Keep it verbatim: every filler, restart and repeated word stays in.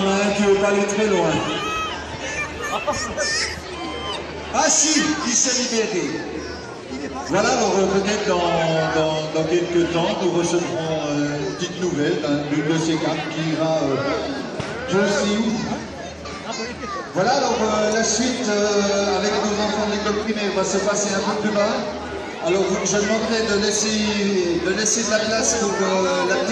معاكي وبالك حلوة. Ah si, Dissali-Berry. Voilà, donc peut-être dans, dans, dans quelques temps, nous recevrons euh, une petite nouvelle hein, de ces cartes qui ira euh, je ne sais où. Voilà, donc euh, la suite euh, avec nos enfants de l'école primaire va se passer un peu plus bas. Alors je demanderai de laisser de, laisser de la place pour euh, la petite.